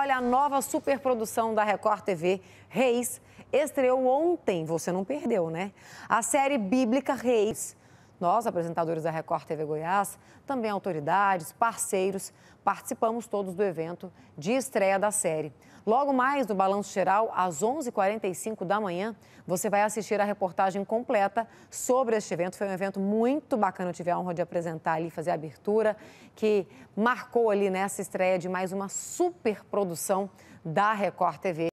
Olha, a nova superprodução da Record TV, Reis, estreou ontem. Você não perdeu, né? A série bíblica Reis. Nós, apresentadores da Record TV Goiás, também autoridades, parceiros, participamos todos do evento de estreia da série. Logo mais, no Balanço Geral, às 11h45 da manhã, você vai assistir a reportagem completa sobre este evento. Foi um evento muito bacana, eu tive a honra de apresentar ali, fazer a abertura, que marcou ali nessa estreia de mais uma super produção da Record TV.